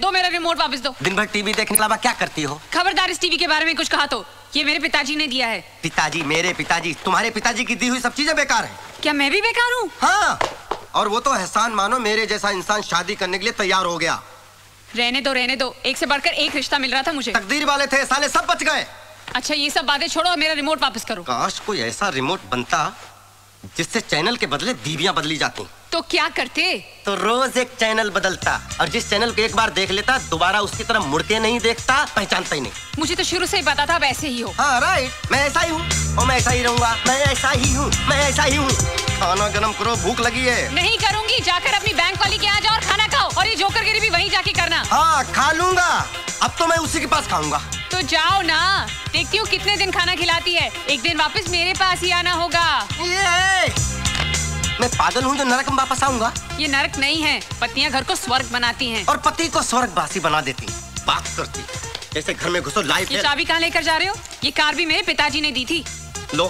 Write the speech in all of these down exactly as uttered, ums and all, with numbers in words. दो मेरा रिमोट वापस दो। दिन भर टीवी देखने के अलावा क्या करती हो? खबरदार इस टीवी के बारे में कुछ कहा तो। ये मेरे पिताजी ने दिया है। पिताजी? मेरे पिताजी? तुम्हारे पिताजी की दी हुई सब चीजें बेकार हैं। क्या मैं भी बेकार हूँ? हाँ, और वो तो एहसान मानो मेरे जैसा इंसान शादी करने के लिए तैयार हो गया। रहने दो रहने दो, एक से बढ़कर एक रिश्ता मिल रहा था मुझे। तकदीर वाले थे साले, सब बच गए। अच्छा ये सब बातें छोड़ो और मेरा रिमोट वापस करो। काश कोई ऐसा रिमोट बनता जिससे चैनल के बदले बीवियां बदली जाती। तो क्या करते? तो रोज एक चैनल बदलता और जिस चैनल को एक बार देख लेता दोबारा उसकी तरफ मुड़ के नहीं देखता, पहचानता ही नहीं। मुझे तो शुरू से ही पता था आप ऐसे ही हो। हाँ राइट, मैं ऐसा ही हूँ और मैं ऐसा ही रहूँगा। मैं ऐसा ही हूँ, मैं ऐसा ही हूँ। खाना गरम करो, भूख लगी है। नहीं करूँगी, जाकर अपनी बैंक वाली के यहाँ जाओ और खाना खाओ। और ये जोकरगिरी भी वहीं जाके करना। हाँ खा लूंगा, अब तो मैं उसी के पास खाऊंगा। तो जाओ ना, देखती हूँ कितने दिन खाना खिलाती है। एक दिन वापस मेरे पास ही आना होगा। मैं पागल हूँ जो नरक में वापस आऊंगा? ये नरक नहीं है, पत्नियाँ घर को स्वर्ग बनाती हैं और पति को स्वर्गवासी बना देती। बात करती जैसे घर में घुसो लाइफ। ये चाबी कहाँ लेकर जा रहे हो? ये कार भी मेरे पिताजी ने दी थी। लो,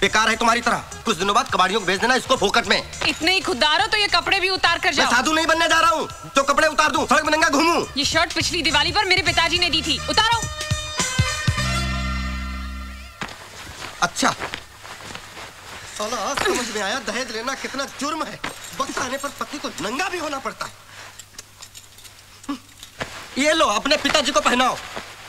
बेकार है तुम्हारी तरह। कुछ दिनों बाद कबाड़ियों को भेज देना इसको फोकट में। इतने ही खुददार हो तो ये कपड़े भी उतार कर जाओ। मैं साधु नहीं बनने जा रहा हूँ तो कपड़े उतार दूँ, सड़क में नंगा घूमूं। ये शर्ट पिछली दिवाली पर मेरे पिताजी ने दी थी, उतारो। अच्छा समझ में आया, दहेज लेना कितना जुर्म है। वक्त आने पर पति को नंगा भी होना पड़ता है। ये लो, अपने पिताजी को पहनाओ।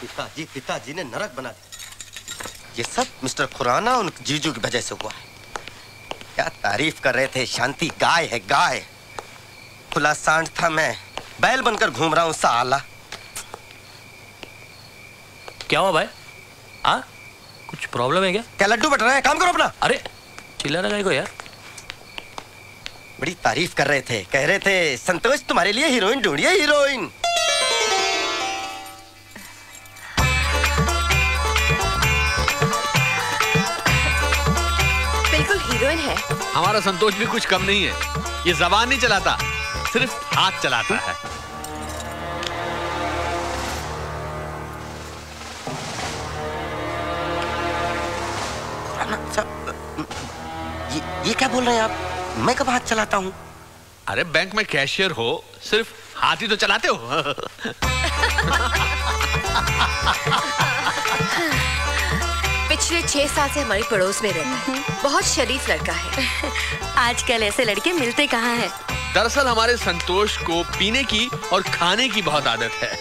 पिताजी पिताजी ने नरक बना दिया। ये सब मिस्टर खुराना उन जीजू की वजह से हुआ है। क्या तारीफ कर रहे थे, शांति गाय है गाय। खुला सांड था मैं, बैल बनकर घूम रहा हूँ साला। क्या हुआ भाई? हाँ कुछ प्रॉब्लम है क्या? क्या लड्डू बट रहे हैं? काम करो अपना। अरे चिल्ला लगाई को यार। बड़ी तारीफ कर रहे थे, कह रहे थे संतोष तुम्हारे लिए हीरोइन ढूंढिए हीरोइन। बिल्कुल हीरोइन है। हमारा संतोष भी कुछ कम नहीं है। ये जबान नहीं चलाता, सिर्फ हाथ चलाता है। ये क्या बोल रहे हैं आप? मैं कब हाथ चलाता हूँ? अरे बैंक में कैशियर हो, सिर्फ हाथ ही तो चलाते हो। पिछले छह साल से हमारे पड़ोस में रहता है, बहुत शरीफ लड़का है। आजकल ऐसे लड़के मिलते कहाँ हैं? दरअसल हमारे संतोष को पीने की और खाने की बहुत आदत है।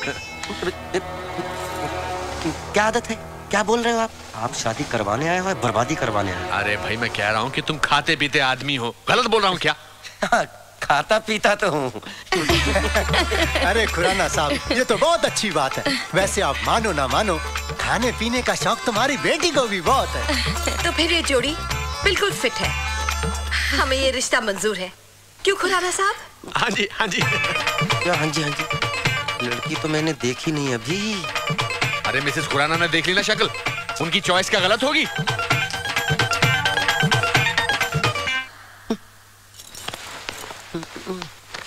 क्या आदत है? क्या बोल रहे हो आप? आप शादी करवाने आए हो या बर्बादी करवाने आए? अरे भाई मैं कह रहा हूँ कि तुम खाते पीते आदमी हो, गलत बोल रहा हूँ क्या? खाता पीता तो हूँ। अरे खुराना साहब ये तो बहुत अच्छी बात है। वैसे आप मानो ना मानो खाने पीने का शौक तुम्हारी बेटी को भी बहुत है। तो फिर ये जोड़ी बिल्कुल फिट है, हमें ये रिश्ता मंजूर है। क्यों खुराना साहब? हाँ जी हाँ जी हाँ जी हाँ जी। लड़की तो मैंने देखी नहीं अभी। अरे मिसेस खुराना ने देख ली ना शक्ल, उनकी चॉइस क्या गलत होगी?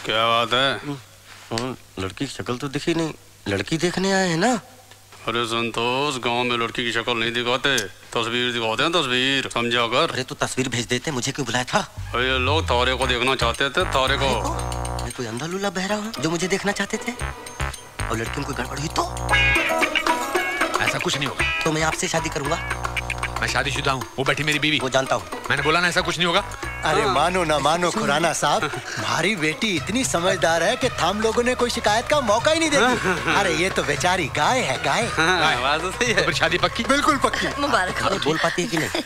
क्या बात है? लड़की की शक्ल तो दिखी नहीं, लड़की देखने आए हैं ना? अरे संतोष गांव में लड़की की शक्ल नहीं दिखाते, तस्वीर दिखाते हैं तस्वीर, समझा कर। अरे तो तस्वीर भेज देते, मुझे क्यों बुलाया था? अरे लोग तारे को देखना चाहते थे, तारे को। अरे कोई अंधा लूला बहरा हो जो मुझे देखना चाहते थे और लड़कियों को गड़बड़ हुई तो? ऐसा कुछ नहीं होगा। तो मैं आपसे शादी करूंगा। मैं शादीशुदा हूँ, वो बैठी मेरी बीवी। वो जानता हूँ, मैंने बोला ना ऐसा कुछ नहीं होगा। अरे मानो ना मानो खुराना साहब, हमारी बेटी इतनी समझदार है कि हम लोगों ने कोई शिकायत का मौका ही नहीं देती। अरे ये तो बेचारी गाय है गाय। तो शादी पक्की? बिल्कुल पक्की। मुबारक हो। बोल पाती है कि नहीं?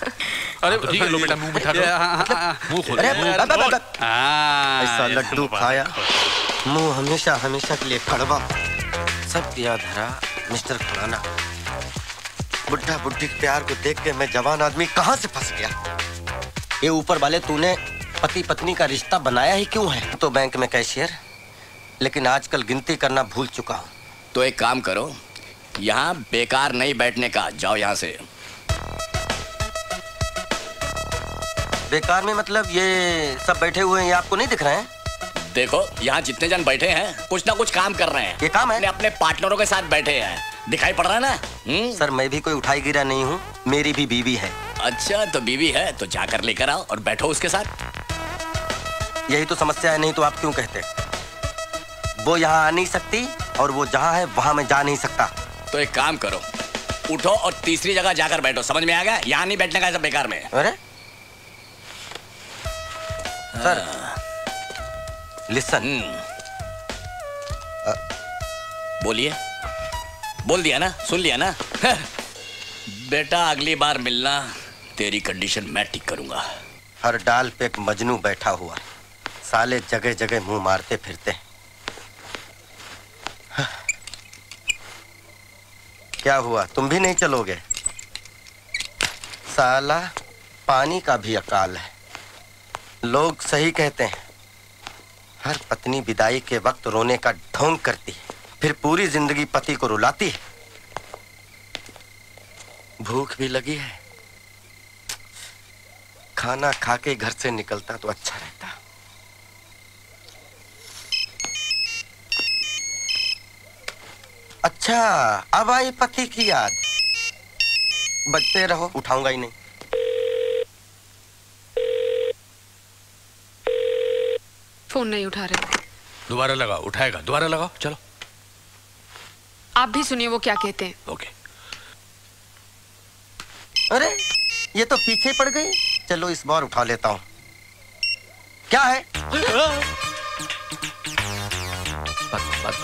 अरे बेटा मुँह बैठा ऐसा लड्डू खाया, मुँह हमेशा हमेशा के लिए खड़वा। सब याद रहा मिस्टर खुराना, बुढ़ा बुढ़ी के प्यार को देख के मैं जवान आदमी कहाँ से फंस गया? ये ऊपर वाले तूने पति पत्नी का रिश्ता बनाया ही क्यों है? तो बैंक में कैशियर, लेकिन आजकल गिनती करना भूल चुका हूँ। तो एक काम करो, यहाँ बेकार नहीं बैठने का, जाओ यहाँ से। बेकार में मतलब ये सब बैठे हुए हैं, ये आपको नहीं दिख रहे हैं? देखो यहाँ जितने जन बैठे हैं कुछ ना कुछ काम कर रहे हैं। ये काम है? अपने पार्टनरों के साथ बैठे हैं, दिखाई पड़ रहा है ना? हुँ? सर मैं भी कोई उठाई गिरा नहीं हूँ, मेरी भी बीवी है। अच्छा तो बीवी है तो जाकर लेकर आओ और बैठो उसके साथ। यही तो समस्या है, नहीं तो आप क्यों कहते? वो यहाँ आ नहीं सकती और वो जहाँ है वहाँ मैं जा नहीं सकता। तो एक काम करो, उठो और तीसरी जगह जाकर बैठो। समझ में आ गया? यहाँ नहीं बैठने का, सब बेकार में। अरे सर, लिसन। बोलिए। बोल दिया ना, सुन लिया ना। बेटा अगली बार मिलना, तेरी कंडीशन मैं ठीक करूंगा। हर डाल पे एक मजनू बैठा हुआ, साले जगह जगह मुंह मारते फिरते। क्या हुआ, तुम भी नहीं चलोगे? साला पानी का भी अकाल है। लोग सही कहते हैं, हर पत्नी विदाई के वक्त रोने का ढोंग करती है, फिर पूरी जिंदगी पति को रुलाती है। भूख भी लगी है, खाना खा के घर से निकलता तो अच्छा रहता। अच्छा, अब आई पति की याद। बचते रहो, उठाऊंगा ही नहीं। फोन नहीं उठा रहे। दोबारा लगाओ, उठाएगा। दोबारा लगाओ, चलो। आप भी सुनिए वो क्या कहते हैं। ओके। अरे ये तो पीछे पड़ गई, चलो इस बार उठा लेता हूँ। क्या है? बात बात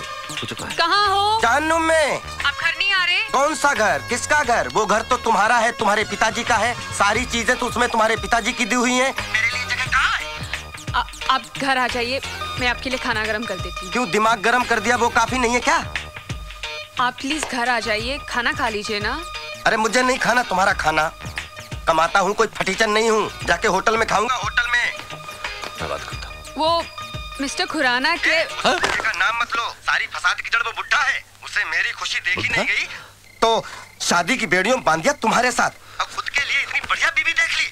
कहाँ हो? जहन्नुम में। आप घर नहीं आ रहे? कौन सा घर, किसका घर? वो घर तो तुम्हारा है, तुम्हारे पिताजी का है। सारी चीजें तो उसमें तुम्हारे पिताजी की दी हुई हैं। मेरे लिए जगह कहाँ है? आ, आप घर आ जाइए, मैं आपके लिए खाना गर्म कर देती हूँ। क्यों, दिमाग गर्म कर दिया वो काफी नहीं है क्या? आप प्लीज घर आ जाइए, खाना खा लीजिए ना। अरे मुझे नहीं खाना तुम्हारा खाना। कमाता हूँ, कोई फटीचर नहीं हूँ। जाके होटल में खाऊंगा, होटल में। मैं बात करता हूँ। वो मिस्टर खुराना के का नाम मत लो। सारी फसाद की जड़ वो बुढ़ा है, उसे मेरी खुशी देखी नहीं गई तो शादी की बेड़ियों बांध दिया तुम्हारे साथ। अब खुद के लिए इतनी बढ़िया बीबी देख ली।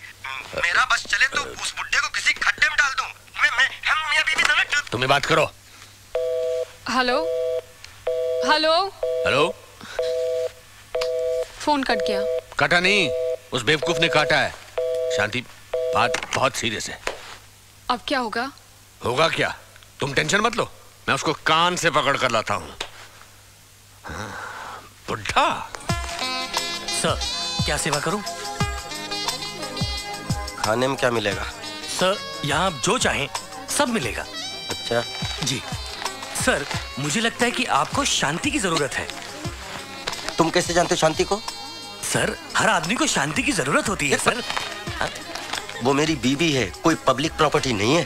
मेरा बस चले तो उस बुढ़े को किसी खड्डे में डाल दूं। मैं मैं हम मियां बीबी समझ। तुम्हें बात करो। Hello hello hello. Phone cut गया। काटा नहीं, उस बेवकूफ ने काटा है। शांति, बात बहुत सीरियस है। अब क्या होगा? होगा क्या, तुम टेंशन मत लो, मैं उसको कान से पकड़ कर लाता हूँ। बुढ़ा। सर, क्या सेवा करूँ? खाने में क्या मिलेगा? सर, यहाँ आप जो चाहें सब मिलेगा। अच्छा जी। सर, मुझे लगता है कि आपको शांति की जरूरत है। तुम कैसे जानते हो शांति को? सर, हर आदमी को शांति की जरूरत होती है। सर, वो मेरी बीवी है, कोई पब्लिक प्रॉपर्टी नहीं है।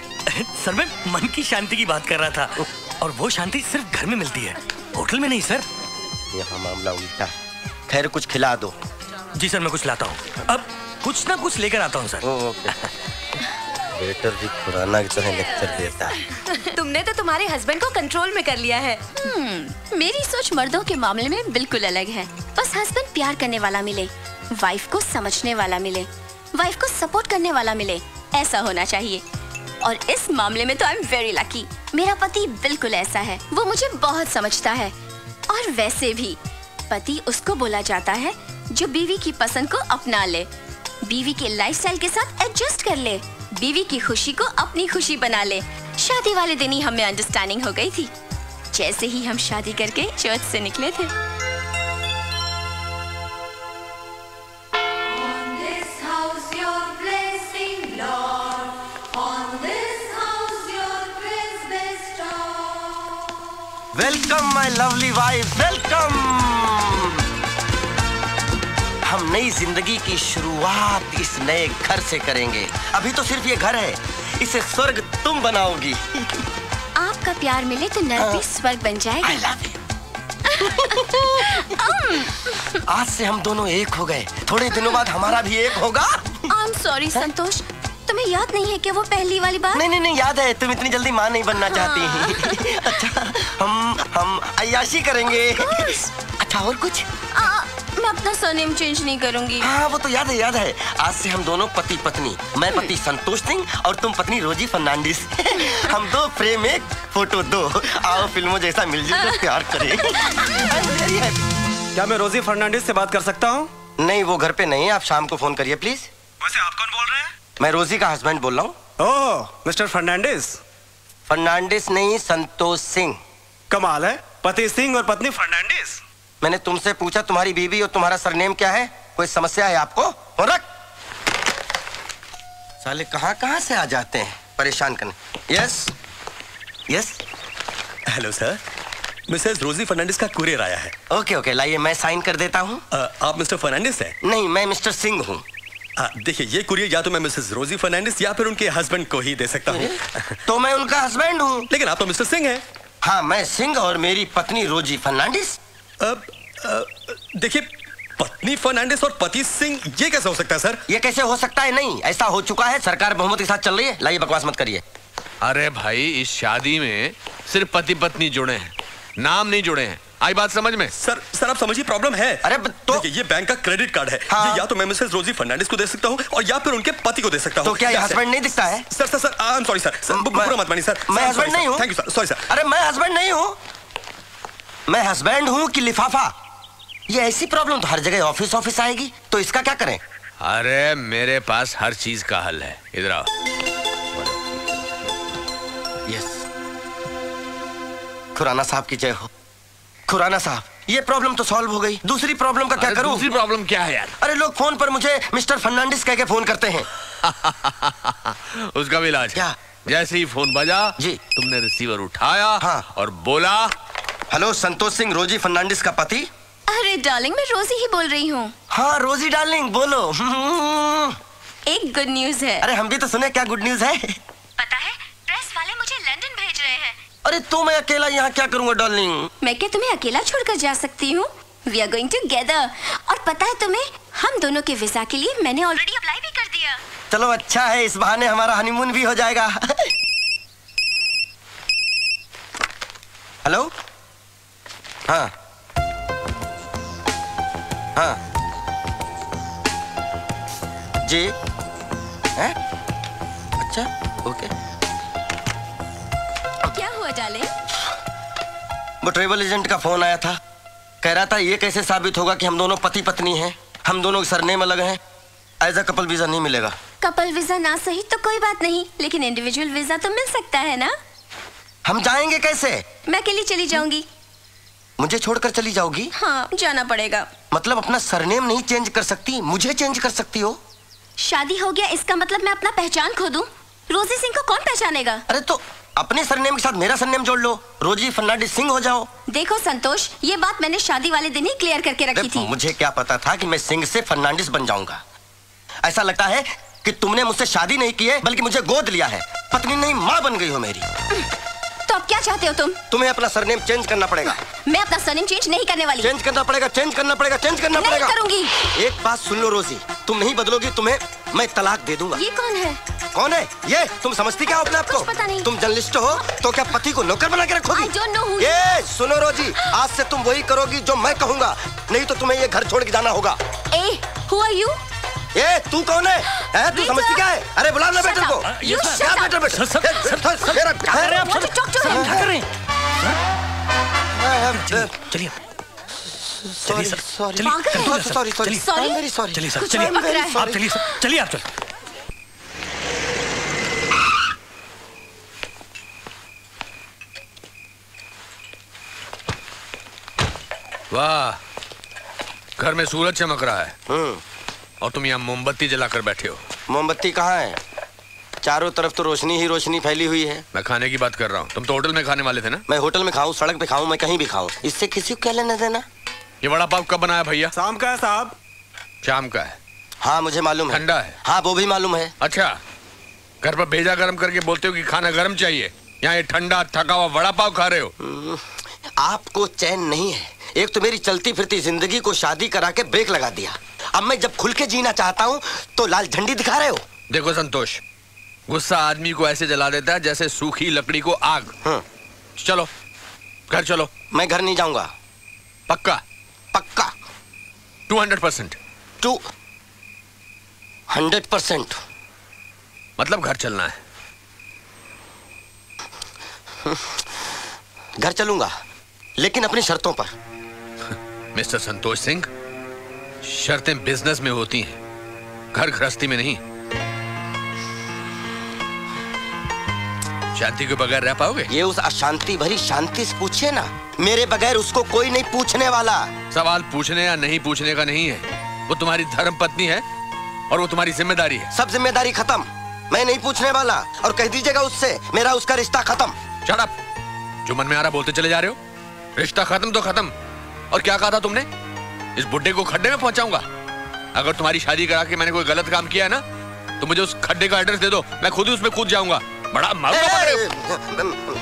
सर, मैं मन की शांति की बात कर रहा था, और वो शांति सिर्फ घर में मिलती है, होटल में नहीं। सर, यहाँ मामला उल्टा है। खैर, कुछ खिला दो। जी सर, मैं कुछ लाता हूँ। अब कुछ ना कुछ लेकर आता हूँ सर। ओके। बेटर भी पुराना की तरह लेक्चर देता है। तुमने तो तुम्हारे हस्बैंड को कंट्रोल में कर लिया है। मेरी सोच मर्दों के मामले में बिल्कुल अलग है। बस हस्बैंड प्यार करने वाला मिले, वाइफ को समझने वाला मिले, वाइफ को सपोर्ट करने वाला मिले, ऐसा होना चाहिए। और इस मामले में तो आई एम वेरी लकी। मेरा पति बिल्कुल ऐसा है, वो मुझे बहुत समझता है। और वैसे भी पति उसको बोला जाता है जो बीवी की पसंद को अपना ले, बीवी के लाइफस्टाइल के साथ एडजस्ट कर ले, बीवी की खुशी को अपनी खुशी बना ले। शादी वाले दिन ही हमें अंडरस्टैंडिंग हो गई थी, जैसे ही हम शादी करके चर्च से निकले थे। Welcome my lovely wife, welcome. हम नई जिंदगी की शुरुआत इस नए घर से करेंगे। अभी तो सिर्फ ये घर है, इसे स्वर्ग तुम बनाओगी। आपका प्यार मिले तो नरक भी स्वर्ग बन जाएगा। I love you। आज से हम दोनों एक हो गए, थोड़े दिनों बाद हमारा भी एक होगा। आई एम सॉरी संतोष, तुम्हें याद नहीं है क्या वो पहली वाली बात? नहीं नहीं नहीं, याद है। तुम इतनी जल्दी माँ नहीं बनना चाहती। हाँ। अच्छा, हम हम अय्याशी करेंगे। अच्छा, और कुछ? आ, मैं अपना सरनेम चेंज नहीं करूंगी। हाँ, वो तो याद है, याद है। आज से हम दोनों पति पत्नी, मैं पति संतोष सिंह और तुम पत्नी रोजी फर्नांडिस। हम दो फ्रेम एक, फोटो दो। आओ फिल्मों जैसा मिलजुल कर प्यार करें। क्या मैं रोजी फर्नांडिस से बात कर सकता हूँ? नहीं, वो घर पे नहीं है, आप शाम को फोन करिए प्लीज। वैसे आप कौन बोल रहे हैं? मैं रोजी का हस्बैंड बोल रहा हूँ। ओह, मिस्टर फर्नांडिस। फर्नांडिस नहीं, संतोष सिंह। कमाल है, पति सिंह और पत्नी फर्नांडिस। मैंने तुमसे पूछा तुम्हारी बीवी और तुम्हारा सरनेम क्या है, कोई समस्या है आपको? और रख साले कहां कहां से आ जाते हैं परेशान करने। Yes yes hello sir, Mrs Rosie Fernandes का कुरियर आया है। ओके ओके लाइए, मैं साइन कर देता हूँ। आप मिस्टर फर्नांडिस हैं? नहीं, मैं मिस्टर सिंह हूँ। देखिए ये कुरियर या तो मैं मिसेस रोजी फर्नांडिस या फिर उनके हस्बैंड को ही दे सकता हूँ। तो मैं उनका हस्बैंड हूँ। लेकिन आप तो मिस्टर सिंह हैं। हाँ मैं सिंह और मेरी पत्नी रोजी फर्नांडिस। देखिए पत्नी फर्नांडिस और पति सिंह, ये कैसे हो सकता है सर? ये कैसे हो सकता है नहीं, ऐसा हो चुका है, सरकार बहुमत के साथ चल रही है। लाइए बकवास मत करिए। अरे भाई इस शादी में सिर्फ पति पत्नी जुड़े हैं, नाम नहीं जुड़े हैं। आई बात समझ में? सर सर आप समझिए प्रॉब्लम है। अरे तो ये बैंक का क्रेडिट कार्ड है। हाँ। ये या तो मैं मिसेस रोजी फर्नांडिस को दे सकता हूँ और या फिर उनके पति को दे सकता हूँ। तो क्या हस्बैंड नहीं दिखता है? Sir sir sir I am sorry sir, बुरा मत मानिए सर, मैं हस्बैंड नहीं हूँ। Thank you sir, sorry sir. अरे मैं हस्बैंड नहीं हूँ, मैं हस्बैंड हूँ कि लिफाफा? ये ऐसी प्रॉब्लम तो हर जगह ऑफिस ऑफिस आएगी, तो इसका क्या करें? अरे मेरे पास हर चीज का हल है, इधर आओ। यस खुराना साहब की जय हो। खुराना साहब ये प्रॉब्लम तो सॉल्व हो गई, दूसरी प्रॉब्लम का क्या करूं? दूसरी प्रॉब्लम क्या है यार? अरे लोग फोन पर मुझे मिस्टर फर्नांडिस कह के फोन करते हैं। उसका भी इलाज क्या? जैसे ही फोन बजा जी तुमने रिसीवर उठाया। हाँ। और बोला हेलो संतोष सिंह रोजी फर्नांडिस का पति। अरे डार्लिंग मैं रोजी ही बोल रही हूँ। हाँ रोजी डार्लिंग बोलो। एक गुड न्यूज है। अरे हम भी तो सुने, क्या गुड न्यूज है? पता है प्रेस वाले मुझे लंदन भेज रहे हैं। अरे तो मैं अकेला यहाँ क्या करूँगा डार्लिंग? मैं क्या तुम्हें अकेला छोड़कर जा सकती हूँ? We are going together. और पता है तुम्हें हम दोनों के वीजा के लिए मैंने ऑलरेडी अप्लाई भी कर दिया। चलो अच्छा है, इस बहाने हमारा हनीमून भी हो जाएगा। हेलो हाँ हाँ जी है? अच्छा ओके डाले। वो ट्रेवल एजेंट का फोन आया था, कह रहा था ये कैसे साबित होगा कि हम दोनों पति पत्नी हैं, हम दोनों के सरनेम अलग हैं, ऐसा कपल वीजा नहीं मिलेगा। कपल वीजा ना सही तो कोई बात नहीं, लेकिन इंडिविजुअल वीजा तो मिल सकता है ना? हम जाएंगे कैसे? मैं अकेली चली जाऊंगी। मुझे छोड़कर चली जाओगी? हाँ जाना पड़ेगा। मतलब अपना सरनेम नहीं चेंज कर सकती, मुझे चेंज कर सकती हो? शादी हो गया इसका मतलब मैं अपना पहचान खो दूं? रोजी सिंह को कौन पहचानेगा? अरे तो अपने सरनेम के साथ मेरा सरनेम जोड़ लो, रोजी फर्नांडिस सिंह हो जाओ। देखो संतोष ये बात मैंने शादी वाले दिन ही क्लियर करके रखी थी। मुझे क्या पता था कि मैं सिंह से फर्नांडिस बन जाऊंगा। ऐसा लगता है कि तुमने मुझसे शादी नहीं की है बल्कि मुझे गोद लिया है, पत्नी नहीं माँ बन गई हो मेरी। तो अब क्या चाहते हो तुम? तुम्हें अपना सरनेम चेंज करना पड़ेगा। मैं अपना सरनेम चेंज नहीं करने वाली। चेंज करना पड़ेगा, चेंज करना पड़ेगा, चेंज करना पड़ेगा। करूंगी। एक बात सुन लो रोजी, तुम नहीं बदलोगी तुम्हें मैं तलाक दे दूंगा। ये कौन है? कौन है ये? तुम समझती क्या हो अपने आप को? पता नहीं। तुम जर्नलिस्ट हो तो क्या पति को नौकर बना के रखोगी? ये सुनो रोजी, आज से तुम वही करोगी जो मैं कहूँगा, नहीं तो तुम्हें ये घर छोड़ के जाना होगा। ए, who are you? ए, तू कौन है? है तू समझती क्या है? अरे बुला लो बेटे को। क्या बेटे बेटे? चलिए sorry sir, sorry sorry sorry sorry चलिए सर, चलिए आप चलिए सर, चलिए आप चलिए। वाह घर में सूरज चमक रहा है और तुम यहाँ मोमबत्ती जलाकर बैठे हो। मोमबत्ती कहाँ है? चारों तरफ तो रोशनी ही रोशनी फैली हुई है। मैं खाने की बात कर रहा हूँ, तुम तो होटल में खाने वाले थे ना? मैं होटल में खाऊं, सड़क पे खाऊं, मैं कहीं भी खाऊं, इससे किसी को क्या लेना देना। ये वड़ा पाव कब बनाया भैया? शाम का है साहब। शाम का है? हाँ मुझे मालूम है। ठंडा है? हाँ वो भी मालूम है। अच्छा घर पर भेजा गर्म करके बोलते हो कि खाना गर्म चाहिए, यहाँ ये ठंडा थका हुआ वड़ा पाव खा रहे हो। आपको चैन नहीं है। एक तो मेरी चलती फिरती जिंदगी को शादी करा के ब्रेक लगा दिया, अब मैं जब खुल के जीना चाहता हूँ तो लाल झंडी दिखा रहे हो। देखो संतोष गुस्सा आदमी को ऐसे जला देता है जैसे सूखी लकड़ी को आग। हाँ। चलो घर चलो। मैं घर नहीं जाऊंगा। पक्का? पक्का two hundred percent. Two hundred percent मतलब घर चलना है। घर चलूंगा लेकिन अपनी शर्तों पर। मिस्टर संतोष सिंह शर्तें बिजनेस में होती हैं, घर गृहस्थी में नहीं। शांति के बगैर रह पाओगे? ये उस अशांति भरी शांति से पूछिए ना, मेरे बगैर उसको कोई नहीं पूछने वाला। सवाल पूछने या नहीं पूछने का नहीं है, वो तुम्हारी धर्म पत्नी है और वो तुम्हारी जिम्मेदारी है। सब जिम्मेदारी खत्म, मैं नहीं पूछने वाला। और कह दीजिएगा उससे मेरा उसका रिश्ता खत्म। शट अप, जो मन में आ रहा बोलते चले जा रहे हो। रिश्ता खत्म तो खत्म। और क्या कहा था तुमने, इस बुड्ढे को खड्डे में पहुंचाऊंगा? अगर तुम्हारी शादी करा के मैंने कोई गलत काम किया है ना, तो मुझे उस खड्डे का एड्रेस दे दो, मैं खुद ही उसमें कूद जाऊंगा। बड़ा मारू तो पकड़े हो।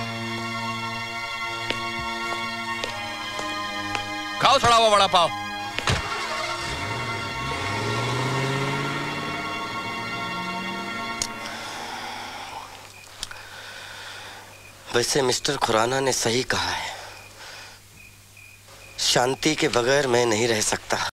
खाओ सड़ा हुआ वड़ा पाव। वैसे मिस्टर खुराना ने सही कहा है, शांति के बगैर मैं नहीं रह सकता।